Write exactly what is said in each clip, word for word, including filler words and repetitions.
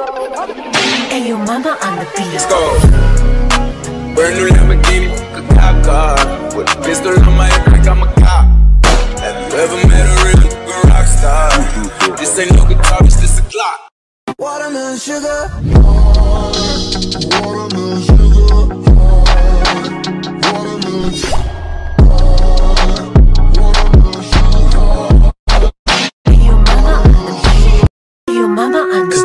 And your mama on the beat. Let's go. Brand new Lamborghini, a cop car. With a pistol on my head like I'm a cop. Have you ever met a real good rock star? This ain't no guitar, it's just a clock. Watermelon sugar. Watermelon sugar.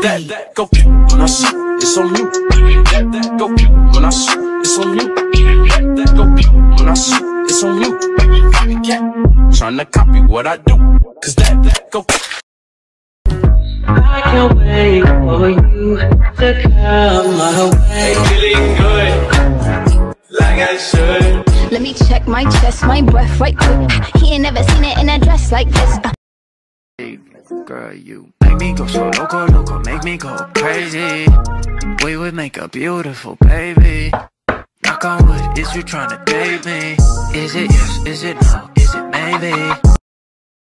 That, that, go kick when I shoot, it's on you. That, that, go kick when I shoot, it's on you. That, that, go kick when I shoot, it's on you. Copycat, trying to copy what I do. Cause that, that, go kick. I can't wait for you to come my way. Feeling good, like I should. Let me check my chest, my breath right quick. He ain't never seen it in a dress like this. Girl, you make me go so loco, loco, make me go crazy. We would make a beautiful baby. Knock on wood, is you tryna date me? Is it yes, is it no, is it maybe?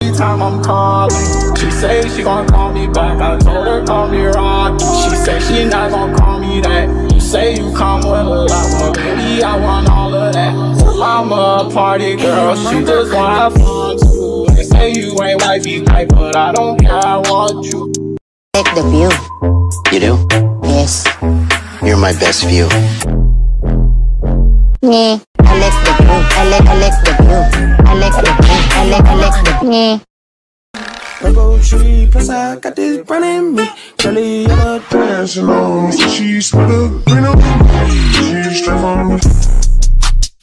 Every time I'm calling, she say she gon' call me back. I told her call me Rocky. She say she not gon' call me that. You say you come with a lot, well baby I want all of that. I'm a party girl, she just wanna have fun too. Say you ain't wifey type, but I don't care, I want you. Take the view. You do? Yes. You're my best view. Yeah. I like the view, I like, I like the view. I like the view, I like, I like the view. Rainbow tree, plus I got this brand in me. Kelly, I'm a dancing on me. She split up, green up. She's straight from me.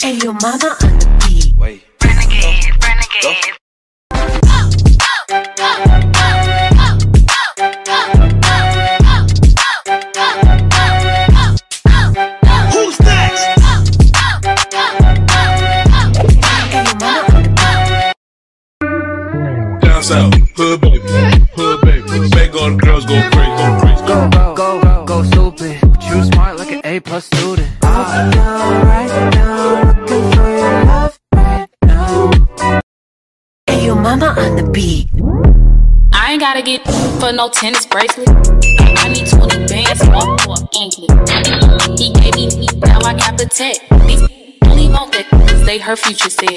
And your mama on the beat. Wait. Renegade, renegade. Go. Out. Hood baby, hood baby, make all the girls go crazy, go crazy, go go go, go stupid. You smart like an A plus student. I'm down right now, looking for your love right now. Hey, your mama on the beat. I ain't gotta get for no tennis bracelet. I need twenty bands off for an anklet. He gave me me, now I got the tech. These only want that cause they her future said.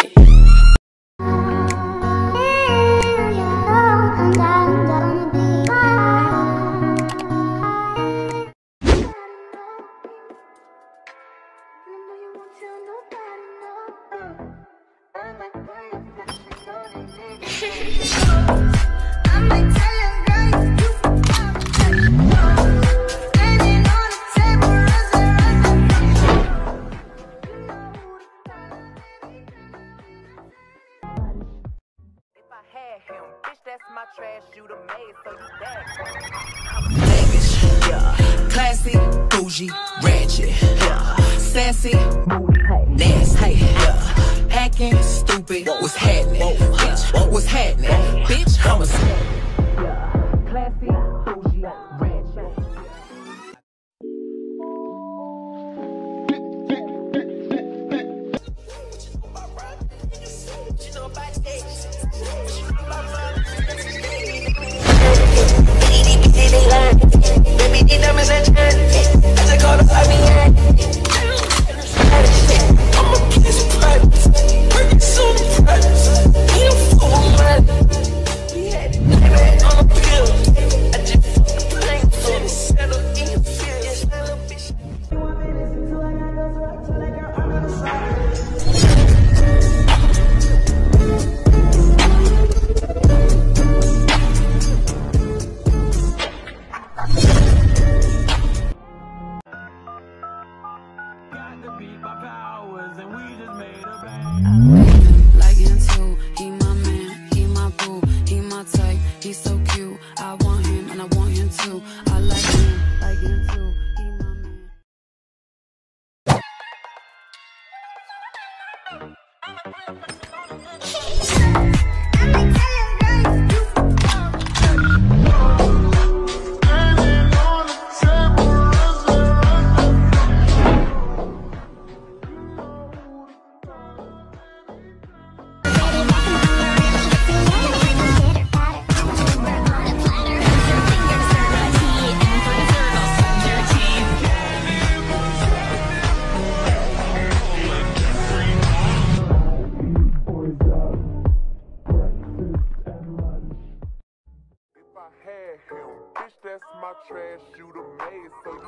man shoot a maze, so you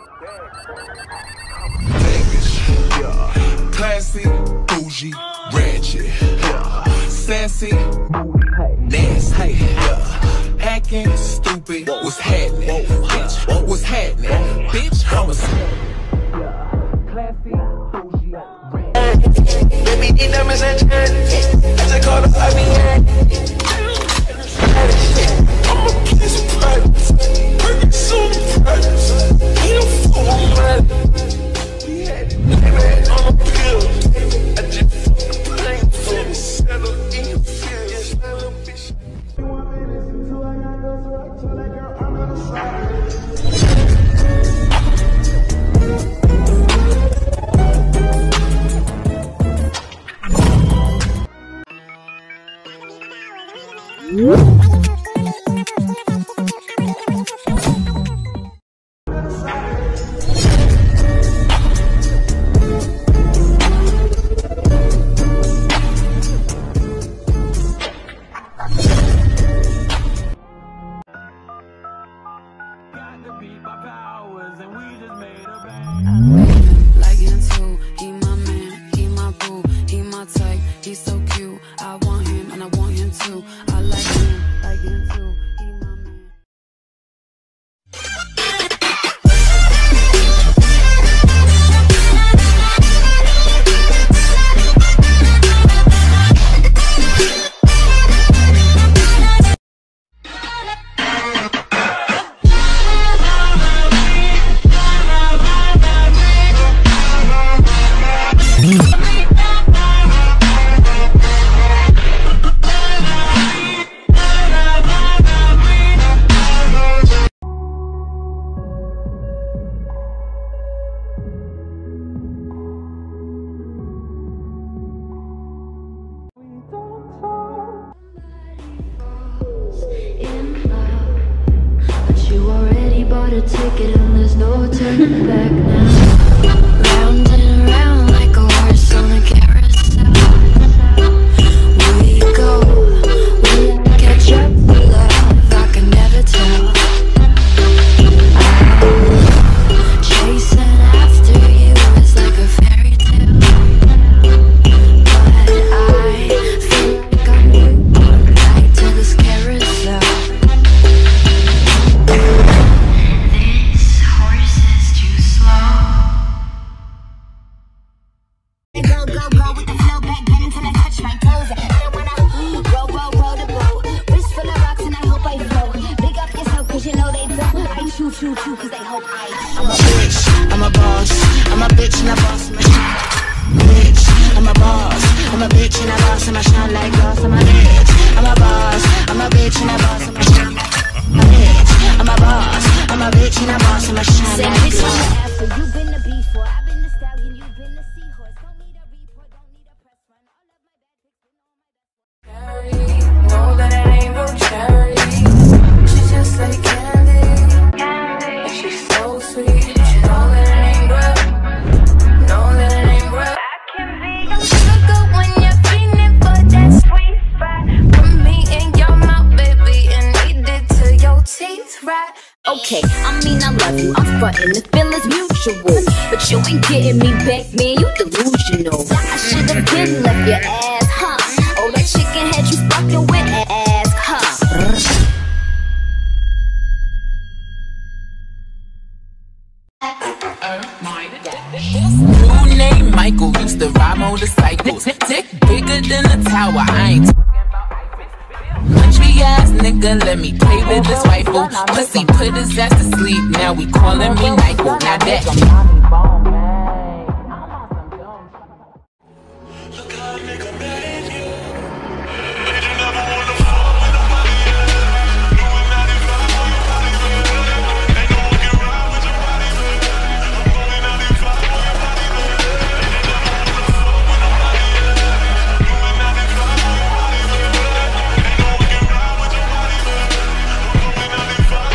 back. Vegas, yeah. Classy, bougie, ratchet, yeah. Sassy, nasty, yeah. Hacking, stupid, what's happening? Bitch, what's happening? Bitch, I'm a yeah. Classy, bougie, ratchet. Let me eat numbers and turn. I just called up, I mean, I'm a kiss of practice. Working so much practice. Ain't no fool, man. I'm a pill. I just fucking play for the settle in your feelings. You want me to listen to a young girl, so I tell that girl I'm not a shy. Like him too, he my man, he my boo, he my type, he's so cute. I want him and I want him too. I like him, like him too, he my man. A ticket and there's no turning back now. Round and round like a horse on a carousel. We go, we catch up with love. I can never tell. I'm chasing after you is like a fairy tale. But I feel like I'm new back to this carousel. Okay, I mean I love you, I'm frontin', the feeling's mutual. But you ain't getting me back, man, you delusional. I should've been left your ass, huh? Oh, that chicken had you fucking with ass, huh? New name Michael, used to ride motorcycles. Dick bigger than a tower, I ain't ass nigga, let me play with this rifle. Pussy put his ass to sleep, now we calling me Michael. Now that look how a nigga made you. But you never wanna fall with nobody else. No, I'm not even falling. Ain't no one can ride with your body, baby. I'm only not even falling with your body, baby. And you never wanna fall with nobody else. No, I'm not even falling with your body, baby. Ain't no one can ride.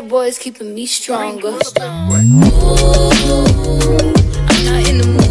bad boys keeping me stronger. Ooh, I'm not in the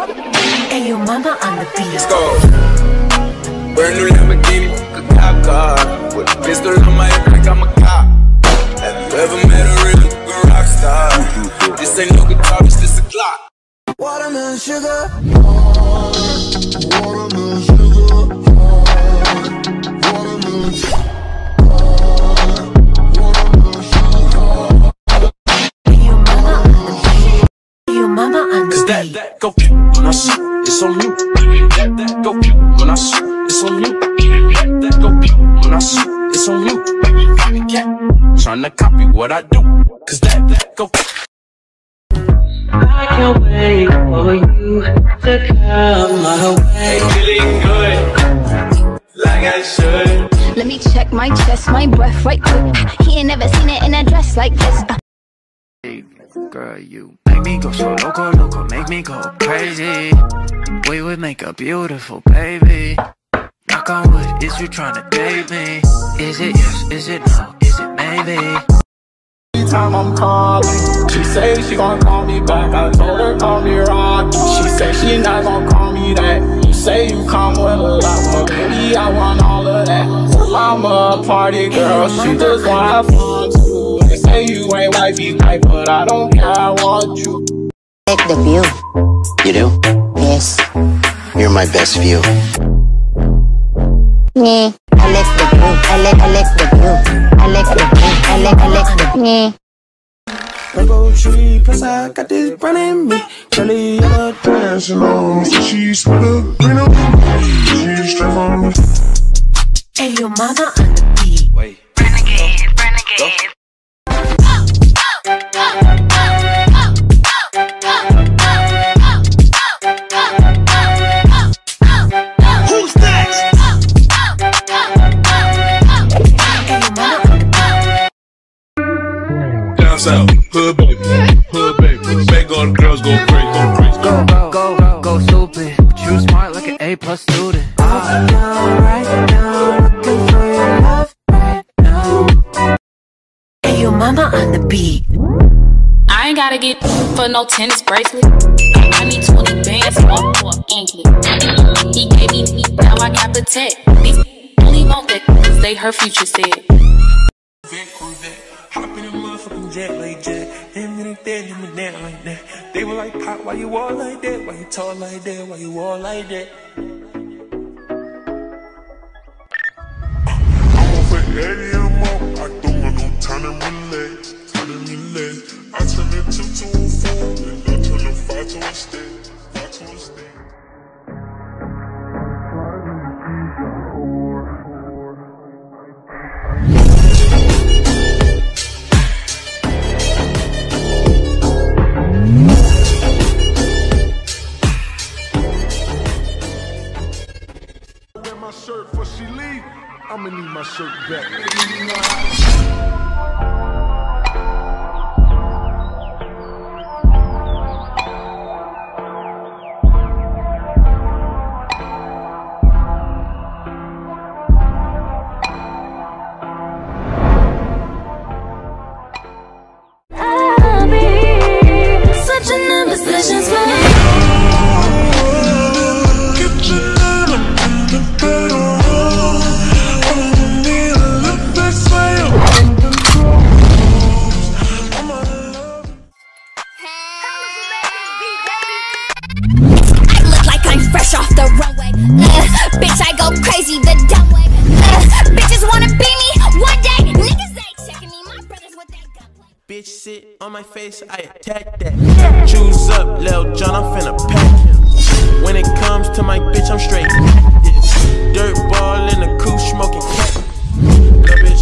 Hey, your mama on the beat. Let's go. Brand new Lamborghini, a cop car. With a pistol on my hip like I'm a cop. Have you ever met a real good rock star? This ain't no guitar, it's just a clock. Watermelon sugar. Watermelon sugar. That, that, go when I shoot, it's on you. That, that, go when I shoot, it's on you. That, that, go when I shoot, it's on you. Copycat, tryna copy what I do. Cause that, that, go. I can't wait for you to come my way. Feeling good, like I should. Let me check my chest, my breath right quick. He ain't never seen it in a dress like this. Girl, you make me go so loco, loco, make me go crazy. We would make a beautiful baby. Knock on wood, is you tryna date me? Is it yes, is it no, is it maybe? Every time I'm calling, she say she gon' call me back. I told her call me Rocky. She say she not gon' call me that. You say you come with a lot, but baby I want all of that. I'm a party girl, she just wanna have fun too. Say you ain't wifey type, but I don't care, I want you. Take the view. You do? Yes. You're my best view. Me. I like the view, I like, I like the view. I like the view, I like, I like the me. Rainbow tree, plus I got this brand in me. Kelly, I'm dancing on me. She split up, green up. She's straight on me. Hey, your mama on the beat. Wait. Renegade, renegade. Go. Out. Hood baby, hood baby, make all the girls go crazy, go crazy, go, go, go, go stupid. But you smart like an A plus student. I'm down right now, looking for your love right now. Hey, your mama on the beat. I ain't gotta get for no tennis bracelet. I need twenty bands all for an anklet. He gave me me, now I got the tech. These only want that cause they her future said. Like that, them like that, them that like that. They were like, "Pop, why you all like that? Why you tall like that? Why you all like that?" I'm a big lady, I'm up. I don't want no time to relax, time to relax. I turn a tip to a fool, and I turn a five to a stick, five to a stick. Shirt before she leave, I'ma need my shirt back. Bitch sit on my face, I attack that. Choose up, Lil Jon, I'm finna pack him. When it comes to my bitch, I'm straight. Yeah. Dirt ball in the coupe, smoking cat. That bitch,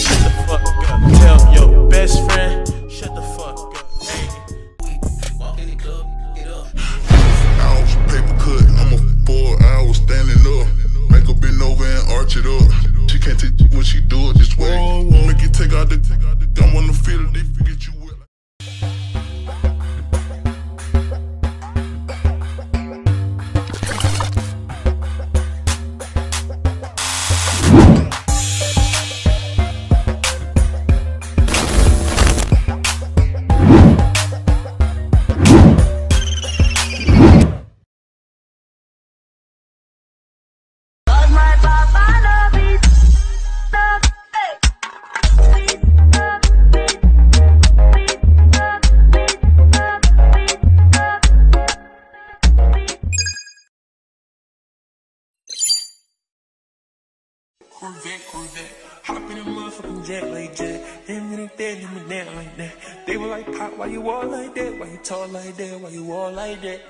shut the fuck up. Tell your best friend, shut the fuck up. Hey, walk in the club, get up. Hours paper cut, I'm a four hours standing up. Make up bend over and arch it up. She can't take you when she do it this way. Make it take out the take out the. Don't wanna feel it, they forget you will. Corvette, Corvette. Hop in a motherfucking jet like that. Them ain't that, them ain't that like that. They were like, Pop, why you all like that? Why you tall like that? Why you all like that?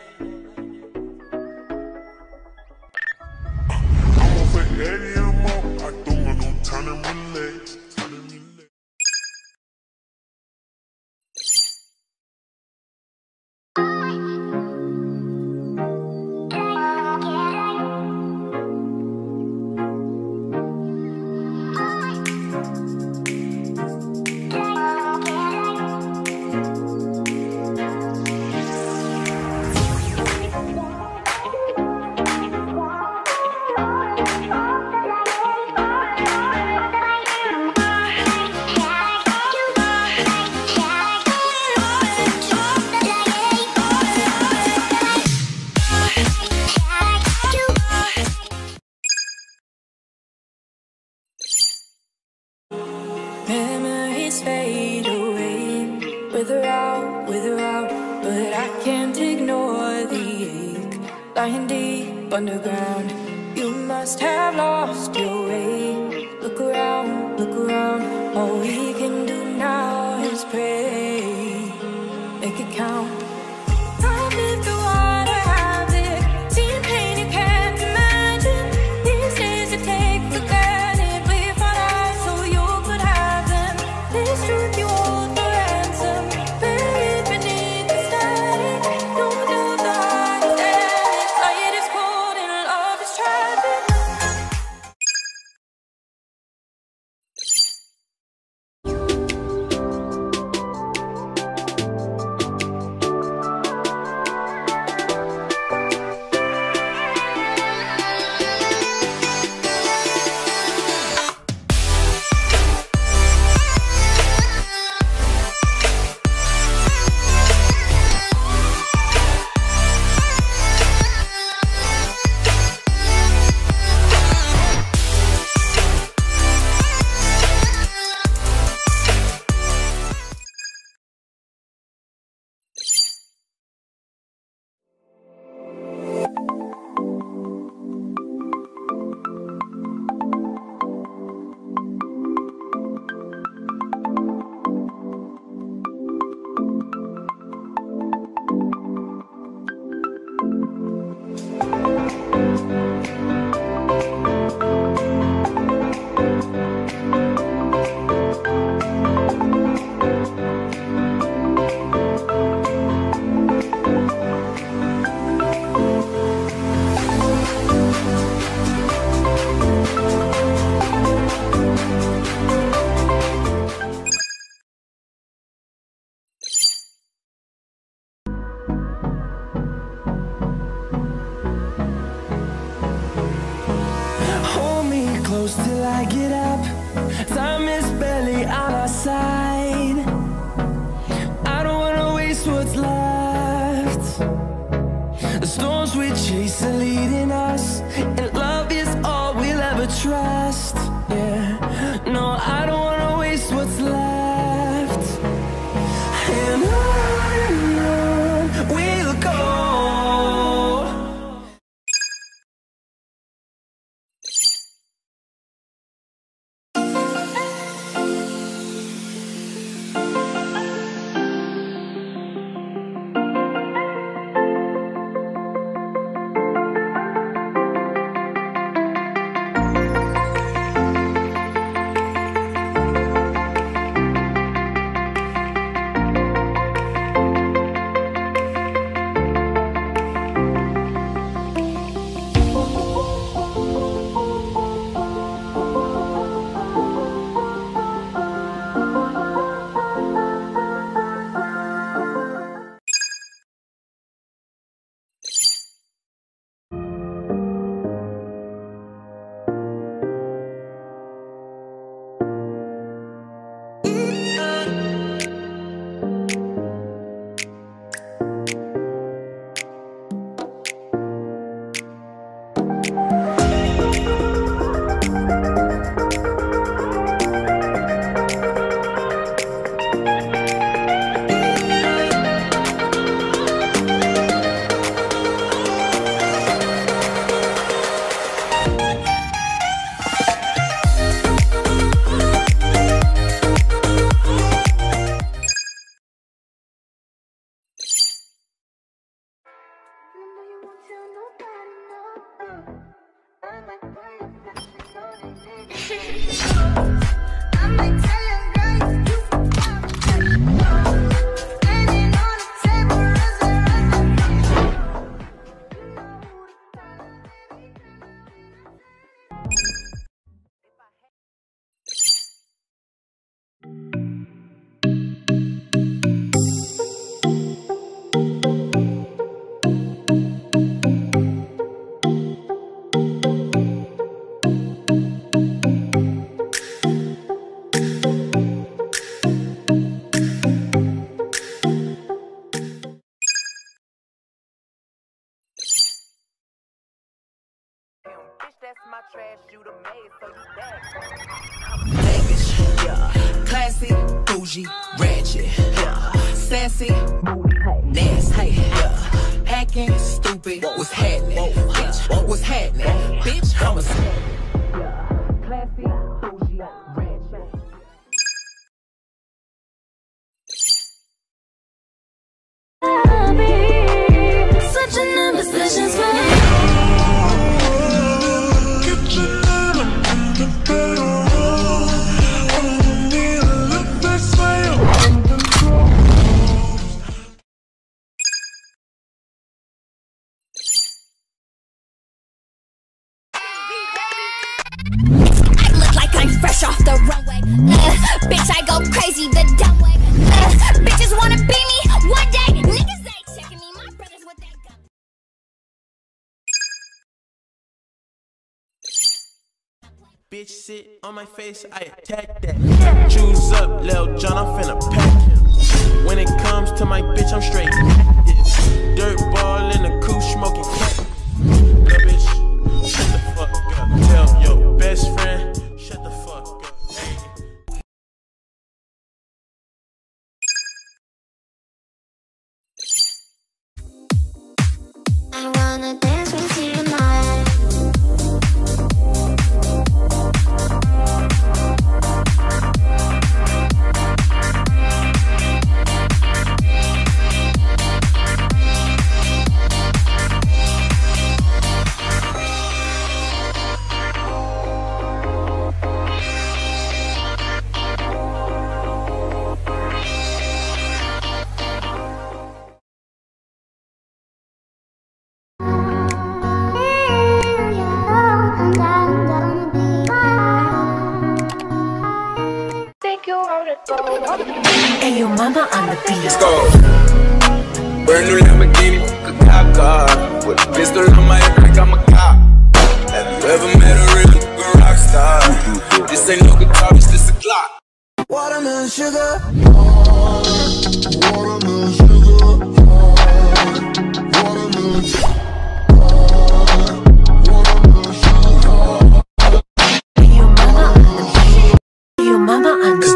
I'm off at eighty M O. I don't want no time to relax. Fade away with her out, with her out, but I can't ignore the ache. Lying deep underground, you must have lost your way. Look around, look around, all we can do now is pray. Make it count. Till I get up, time is barely on our side. I don't wanna waste what's left. The storms we chase are leading us, and love is all we'll ever trust. Yeah, no, I don't wanna waste what's left. And on we'll go. That's my trash, you the maid, so you bad. Vegas, yeah. Classy, bougie, ratchet, yeah. Sassy, moody, nasty, yeah. Hacking, stupid, what's happening? Bitch, what's happening? Bitch, I'm a snake, yeah. Classy, bougie, ratchet. I'll be switching up positions for me. Off the runway, uh, bitch, I go crazy the dumb way. Uh, bitches wanna be me one day, niggas ain't checking me. My brothers with that gun. Bitch, sit on my face, I attack that. Choose up, Lil Jon, I'm finna pack him. When it comes to my bitch, I'm straight active. Dirt ball in the coupe, smoking cat. Lil bitch, shut the fuck up. Tell your best friend. Shut the fuck up. I wanna dance with you tonight. Hey, your mama on the beat. Let's go. Brand new Lamborghini with a cop car. With a pistol on my hip like I'm a cop. Have you ever met a real nigga rock star? This ain't no guitar, this is a clock. Watermelon sugar. Watermelon sugar. Watermelon sugar.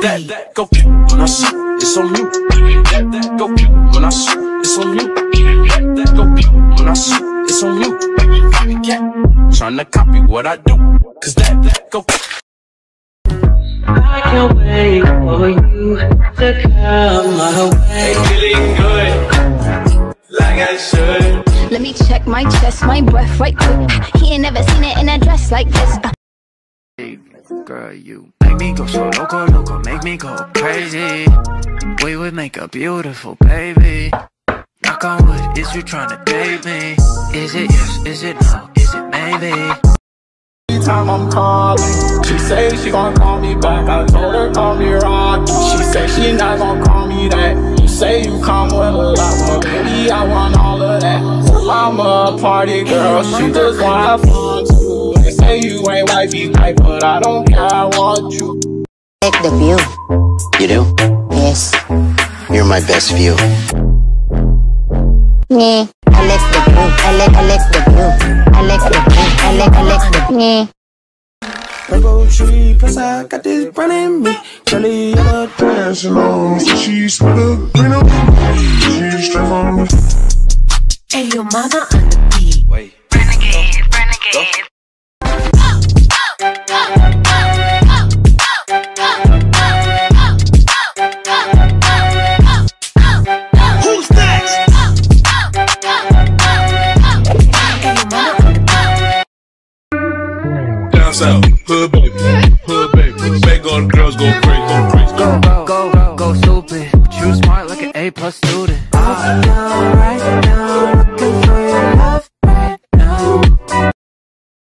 That, that, go when I shoot, it's on you. That, that, go when I shoot, it's on you. That, that, go when I shoot, it's on you. Copycat, tryna copy what I do. Cause that, that, go. I can't wait for you to come my way. Feeling good, like I should. Let me check my chest, my breath right quick. He ain't never seen it in a dress like this. Uh. Girl, you make me go so loco, loco, make me go crazy. We would make a beautiful baby. Knock on wood, is you tryna date me? Is it yes, is it no, is it maybe? Every time I'm calling, she say she gon' call me back. I told her call me Rocky. She say she not gon' call me that. You say you come with a lot, well baby I want all of that. I'm a party girl, she just wanna have fun too. They say you ain't wifey type, but I don't care, I want you. Take the view. You do? Yes. You're my best view. Yeah. I like the view, I like, I like the view. I like the view, I like, I like the view. Yeah. Rainbow tree, plus I got this brand in me. Jelly, yellow, dancing on. She split up, green up. She's straight on me. Hey, your mama on the beat. Wait. Renegade, renegade. Go. Down south, hood baby. all girls go crazy, go crazy, go, go, go, go, go stupid. But you smart like an A plus student. Right now, right now, looking for your love right now.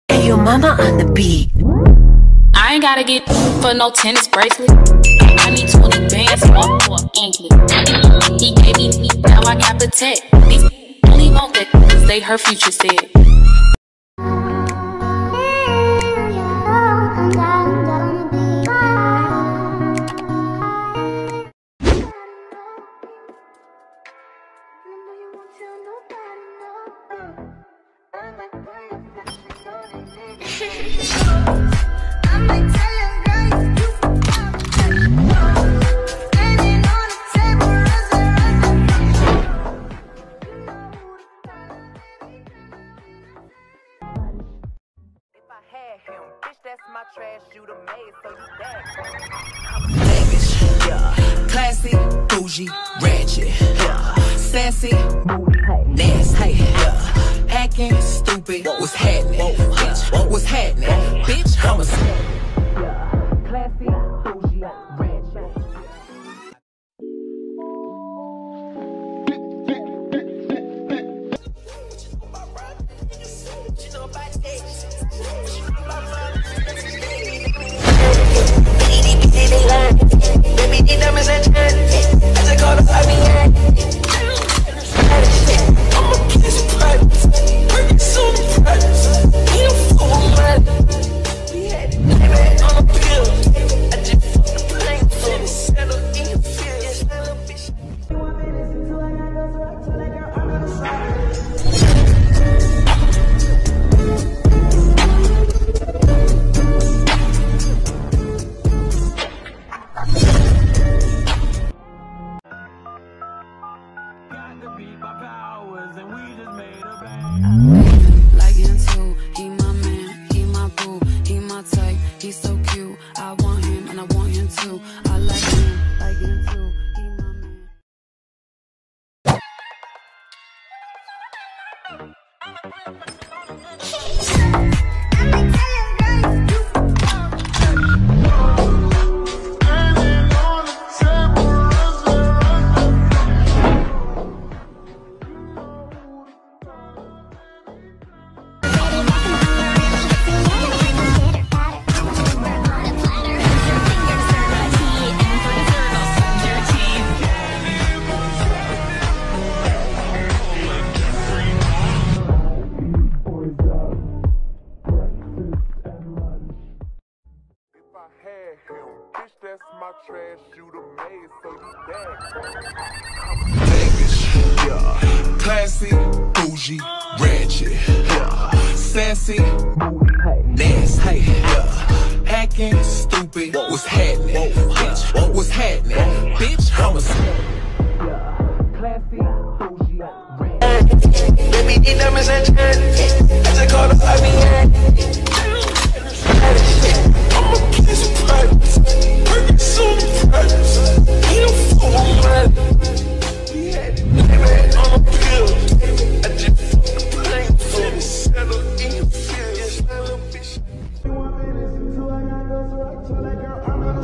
Hey, yo, mama on the beat. I ain't gotta get for no tennis bracelet. I need twenty bands for for an anklet. He gave me me, now I got the tech. These only want that 'cause they her future said. Ratchet, yeah. Sassy, nasty, yeah. Hacking, stupid. What's happening, bitch? What's happening, bitch? I'm a classy, bougie, ratchet. I mean, I'm a place of practice. Working so practice. He a fool, man. I'm a pill. I just fucked the pain from the settle in your feelings. You want me to listen to another till I got on the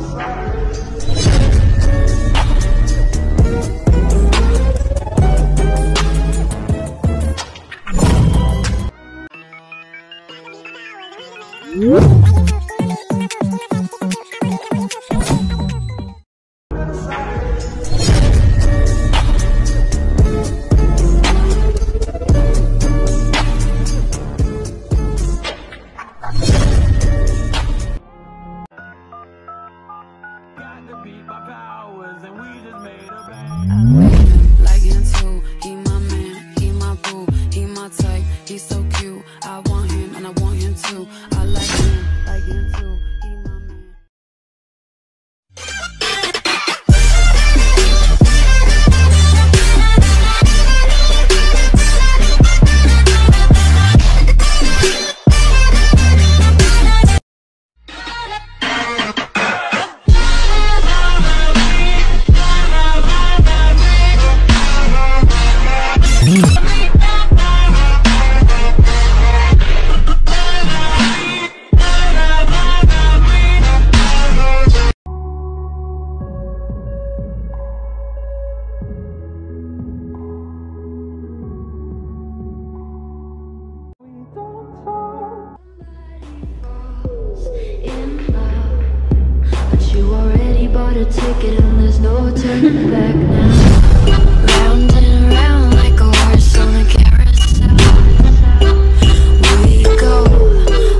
bought a ticket and there's no turning back now. Round and round like a horse on a carousel. We go,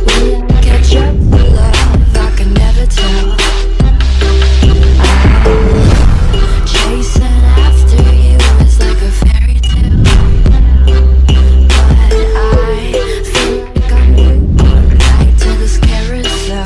we catch up with love, I can never tell. I'm chasing after you is like a fairy tale, but I feel like I'm going back to this carousel.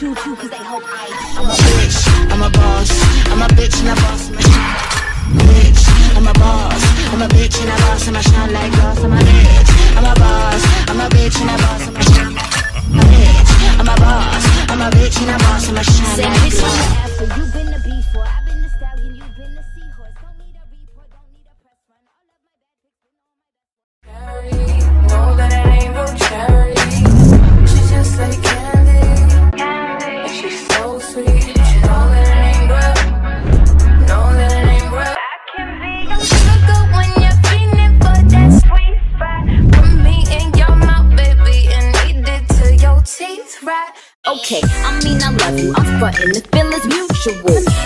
True, true, cause they hope I I'm a bitch, I'm a boss, I'm a bitch and a boss, I'm a bitch, I'm a boss, I'm a bitch and a boss, I'm a shine like glass, I'm a bitch, I'm a boss, I'm a bitch and a boss, I'm a shine like glass, I'm a bitch, I'm a boss, I'm a bitch and a boss, I'm a shine like glass. Say bitch, you've been the beef for, I've been the stallion, you've been the seahorse, don't need a report, don't need a press run, all of my bad bitch, you know my bad bitch. Cherry, know that it ain't no cherry, she just like candy. She's so sweet, you know that it ain't real, know that it ain't real. I can be your sugar when you're feeling for that sweet spot. Put me in your mouth, baby, and eat it till your teeth right. Okay, I mean I love you, I'm frontin', the feeling's mutual,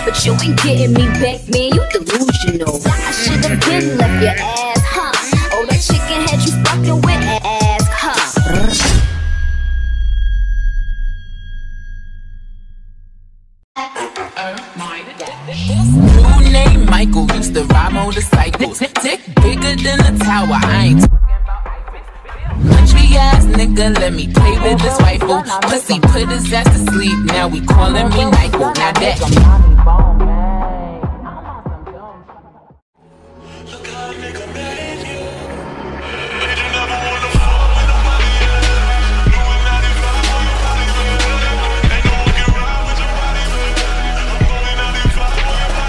but you ain't getting me back, man, you delusional. I should've been left your ass, huh? Oh, that chicken had you fucking with ass, huh? Michael used to ride motorcycles, tick bigger than a tower. I ain't talking about ice. Country ass nigga, let me play with this rifle. Pussy put his ass to sleep, now we calling me Michael. Now that look how a nigga made you. Did you never wanna fall with nobody else? No one not even for your body, baby. Ain't no one can ride with your body, baby. I'm going out and fly for your body, baby.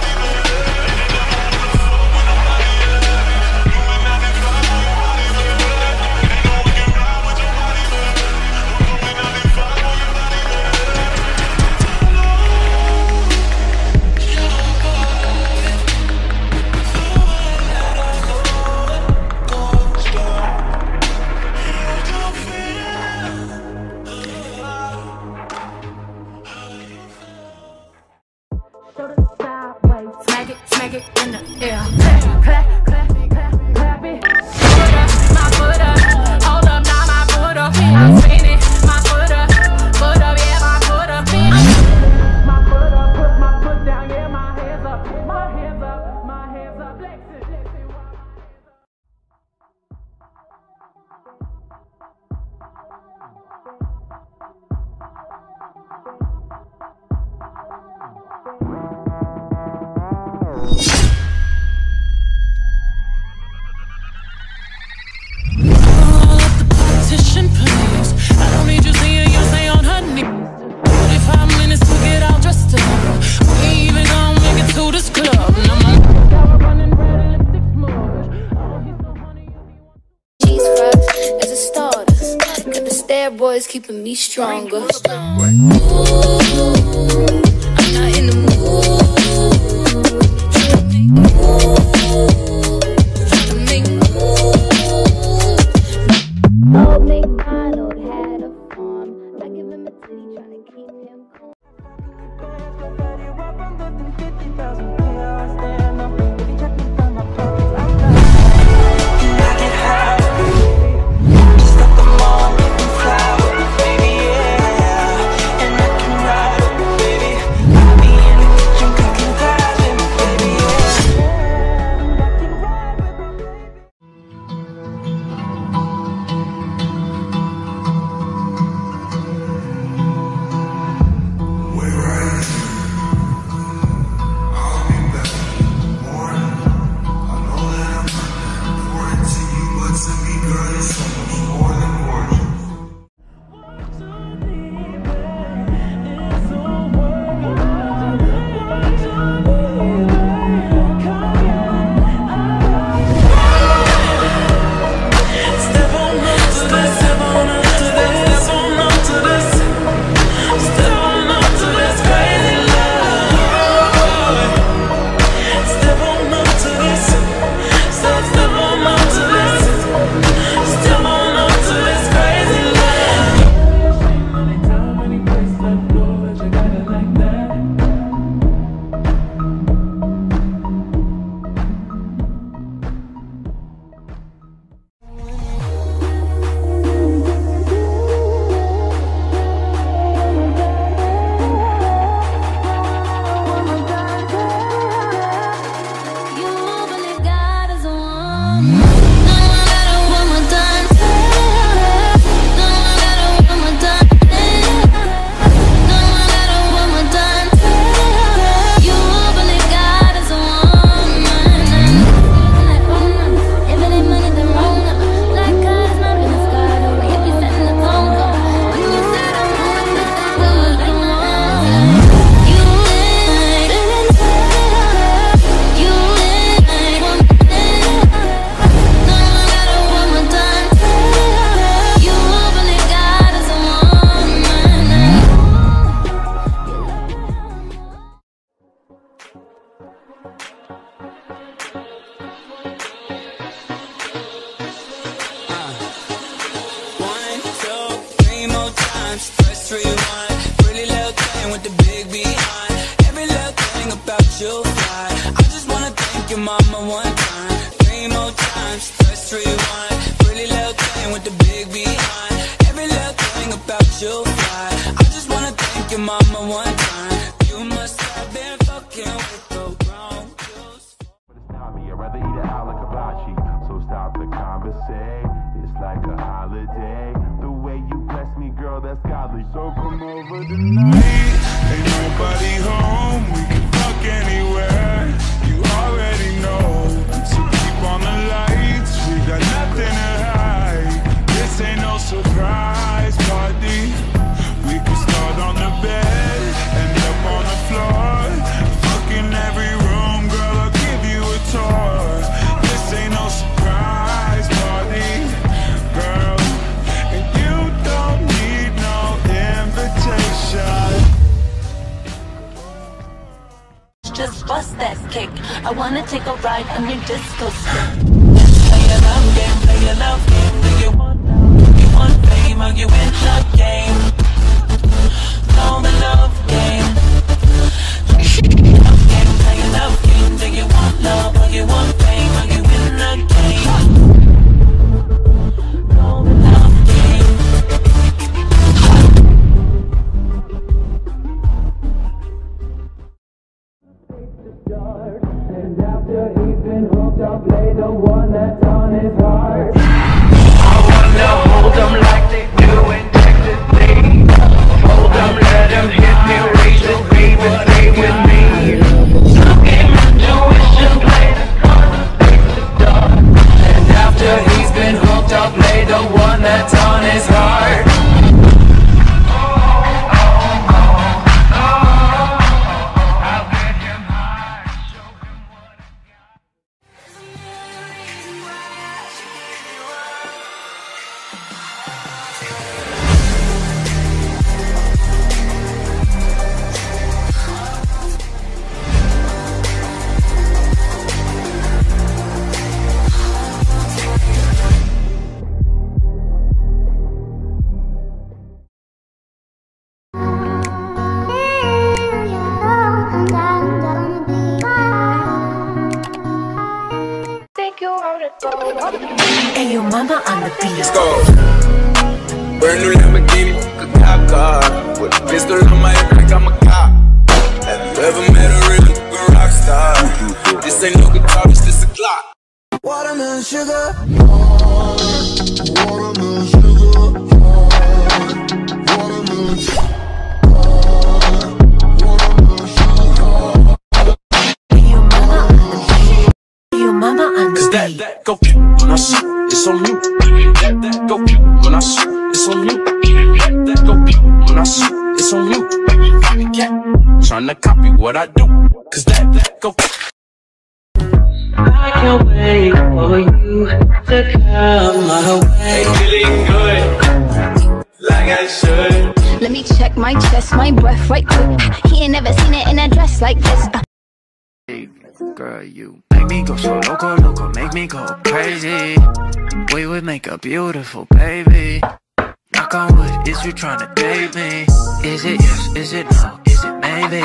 Boys keeping me stronger. Ooh, I'm not in the mood. Ooh, make move. I'll make my old hat a farm. I give him a titty, trying to keep him calm. Step on up to this, step on up to this, step on let's rewind. Pretty little thing with the big behind. Every little thing about you fly. I just wanna thank your mama one time. Three more times, let's rewind. Pretty little thing with the big behind. Every little thing about you fly. I just wanna thank your mama one time. You must have been fucking with the wrong girls. But it's not me, I'd rather eat an ala kabachi. So stop the conversation. It's like a holiday. The way you bless me, girl, that's godly. So come over tonight. Ain't nobody home. We can fuck anywhere. You already know. So keep on the lights. We got nothing to hide. This ain't no surprise party. We can start on the bed, end up on the floor. Fuck in every room, girl, I'll give you a tour. This ain't no surprise party. Girl, and you don't need no invitation. Just bust that kick. I wanna take a ride on your disco stick. Play a love game, play a love game. Do you want love? Do you want fame? Are you in the game? Call the love game. Love game, play a love game. Do you want love? Or you want fame? Are you in the game? And your mama on the beat. Let's go. Brand new Lamborghini with a cop car. With a pistol on my hip like I'm a cop. Have you ever met a real good rock star? This ain't no guitar, it's just a clock. Watermelon sugar. Watermelon sugar. Watermelon sugar. That, that, go, when I shoot, it's on you. That, that, go, when I shoot, it's on you. That, that, go, when I shoot, it's on you. Yeah, tryna copy what I do. Cause that, that, go. I can't wait for you to come my way. Feeling good, like I should. Let me check my chest, my breath right quick. He ain't never seen it in a dress like this. Uh. Girl, you make me go so loco, loco, make me go crazy. We would make a beautiful baby. Knock on wood, is you tryna date me? Is it yes, is it no, is it maybe?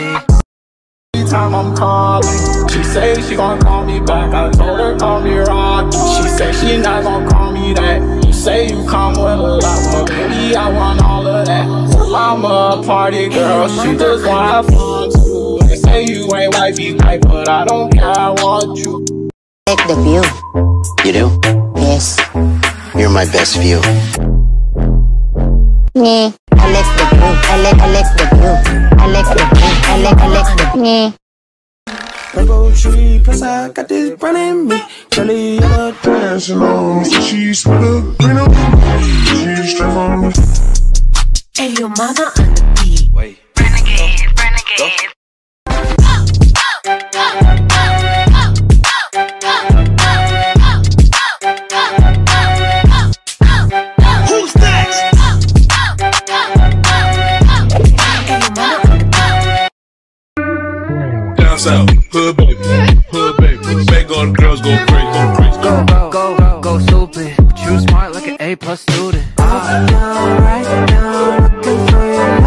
Every time I'm calling, she say she gon' call me back. I told her call me Rocky. She say she not gon' call me that. You say you come with a lot, but baby I want all of that. I'm a party girl, she just wanna have fun too. They say you ain't wifey type, but I don't care, I want you. Take the view. You do? Yes. You're my best view. Me. I like the view. I like, I like the view. I like the view. I like, I like the view. Me. Rainbow tree, plus I got this brand in me. Kelly, I'm dancing on. She's with a green on me. She's straight on me. And your mama on the beat. Wait. Renegade, go. Renegade. Go. South, hood baby, hood baby, make all the girls go crazy, go crazy, go, go, go, go, go stupid, you smart like an A plus student. All right now, looking for you.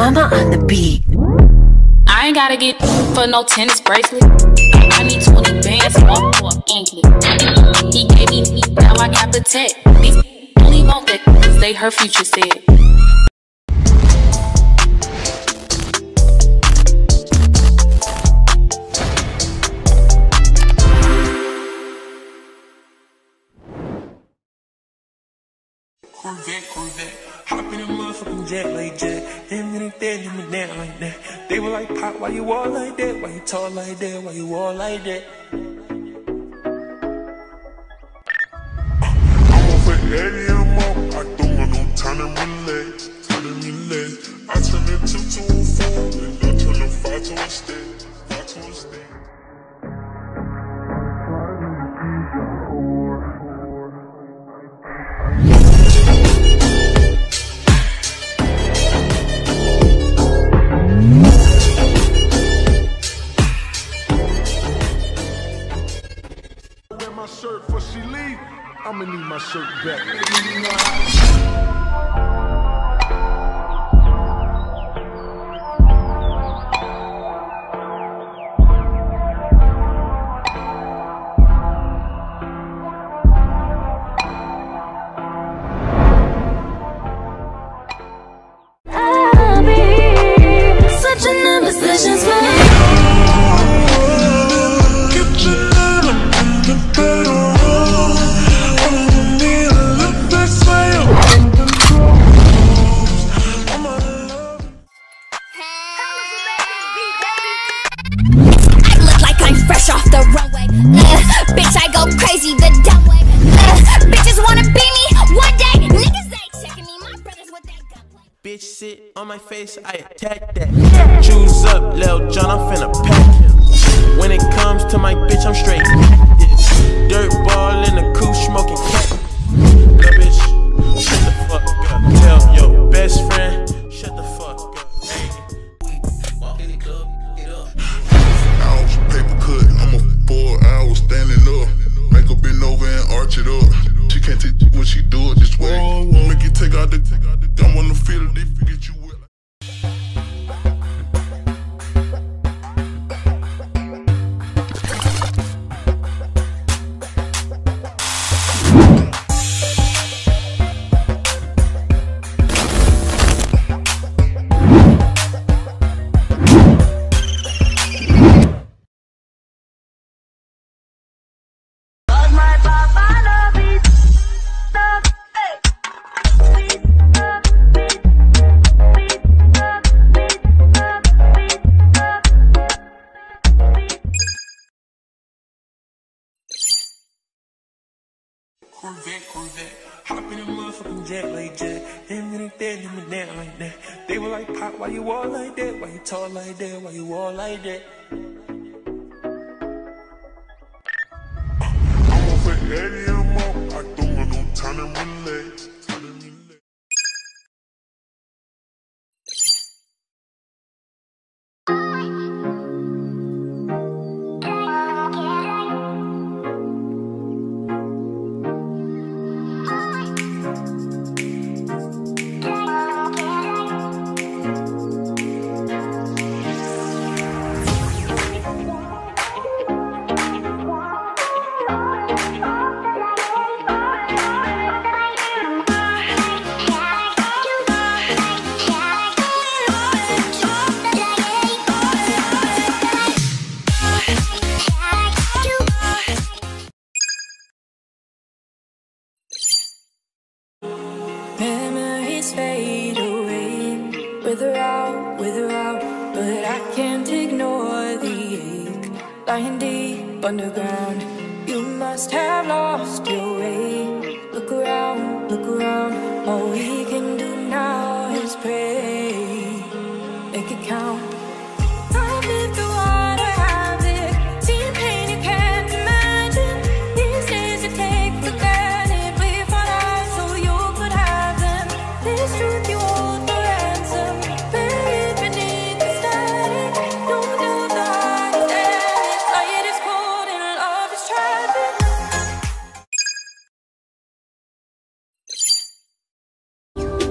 mama on the beat. I ain't gotta get for no tennis bracelet. I need twenty bands off for an anklet. He gave me me, now I got the tech. These only want that cause they her future said. Corvette, Corvette, hop in a motherfucking jet like that. Them in it there, them in that like that. They were like, Pop, why you all like that? Why you tall like that? Why you all like that? I'm over eighty M O, I don't want no time to relax, time to relax. I turn a two to a four, and I turn a five to a stick, five to a stick. My shirt before she leave, I'ma need my shirt back. I'll be such a number off the runway, uh, bitch. I go crazy the dumb way. Uh, bitches wanna be me one day. Niggas they checking me, my brothers with that gunplay. Bitch sit on my face, I attack that. Yeah. Choose up, Lil Jon, I'm finna pack him. When it comes to my bitch, I'm straight. Dirt ball in the coupe, smoking cat. That bitch, shut the fuck up. Tell your best friend, shut the fuck up. Hey, walk in the club, get up. Ounce paper cut. Four hours standing up, make her bend over and arch it up. She can't teach you when she do it this way. Whoa, whoa. Make you take out the, take out the. Don't wanna feel it if you get you with. Corvette, Corvette, hop in a motherfucking jet like that. Them in it there, them in that like that. They were like, Pop, why you all like that? Why you tall like that? Why you all like that? I'm over eighty M O, I don't want no time to relax. Fade away, wither out, wither out, but I can't ignore the ache, lying deep underground. You must have lost your way. Look around, look around. All we can do now is pray. Make it count. You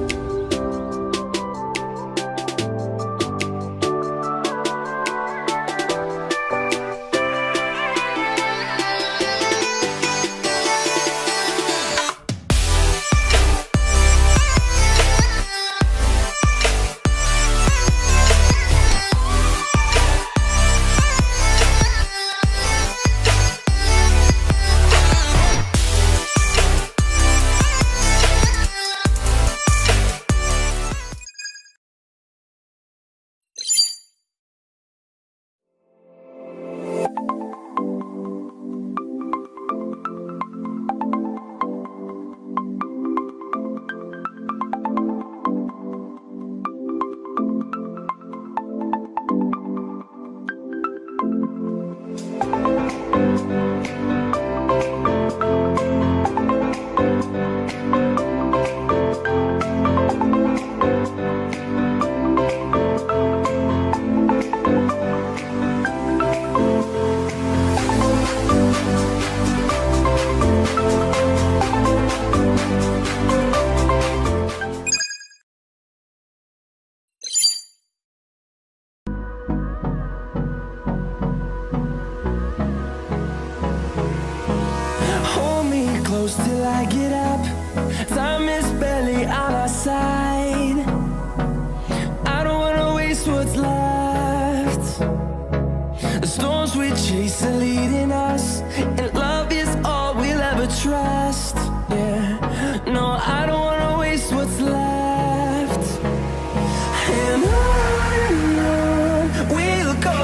I get up, time is barely on our side. I don't wanna waste what's left. The storms we chase are leading us, and love is all we'll ever trust. Yeah, no, I don't wanna waste what's left. And on we'll go.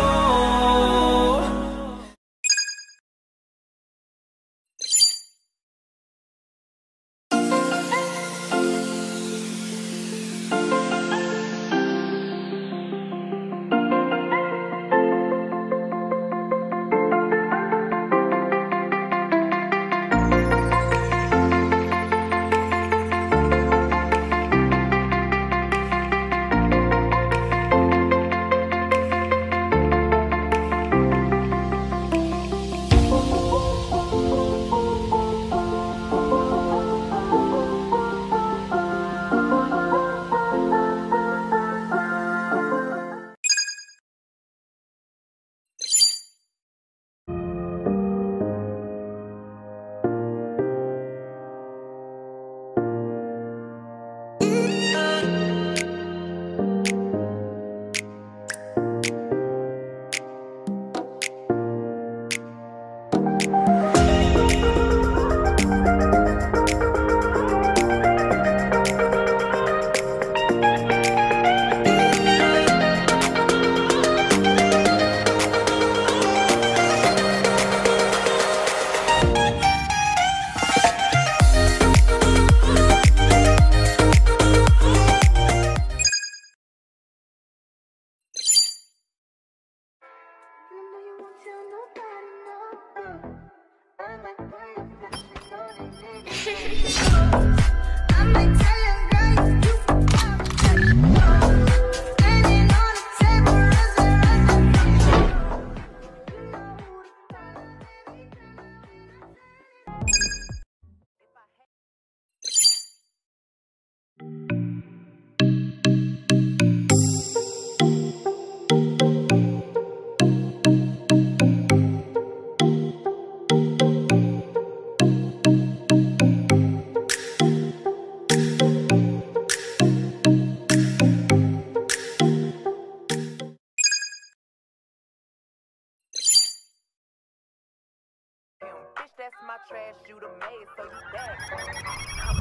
Trash, you the maid, so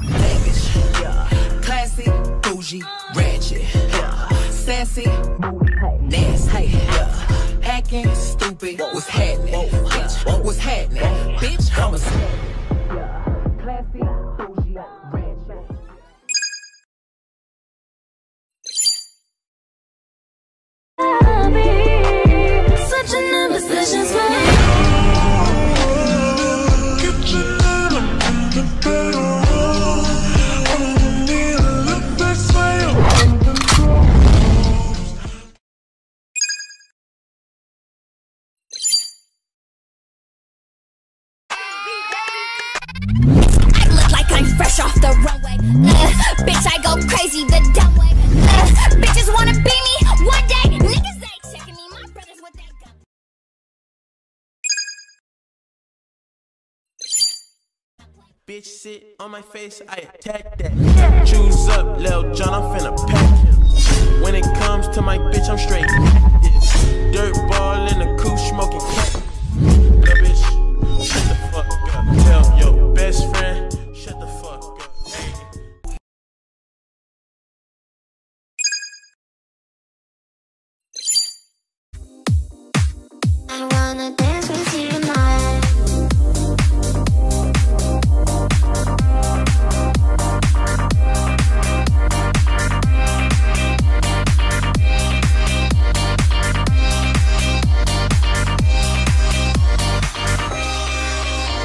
you dead. Lavish, yeah. Classy, bougie, ratchet, yeah. Sassy, nasty, yeah. Hacking, stupid, what's happening? Bitch, what's happening? Bitch, I'm a yeah. Classy, bougie, ratchet. I'll be switching up positions for me. Bitch sit on my face, I attack that. Choose up, Lil Jon, I'm finna pack him. When it comes to my bitch, I'm straight. Dirt ball in the coupe, smoking crack.